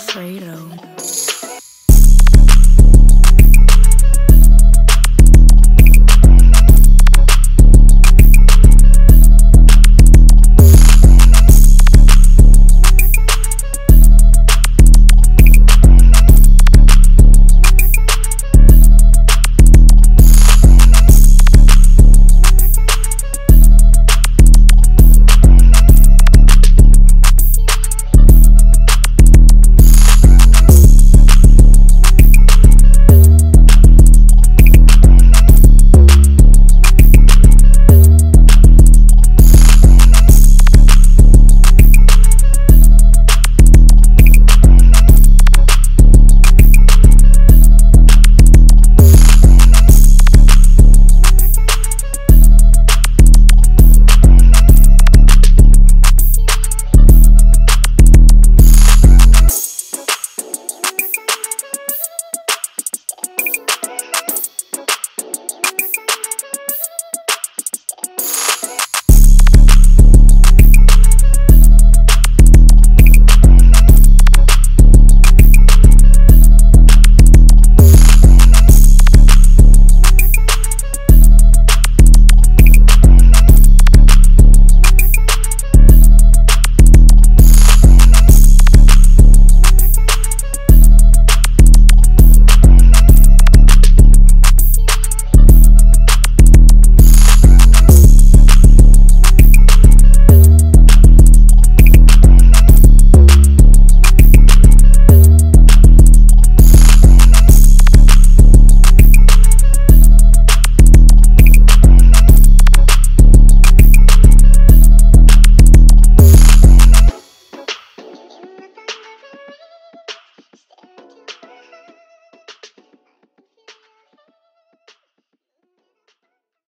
Alfredo.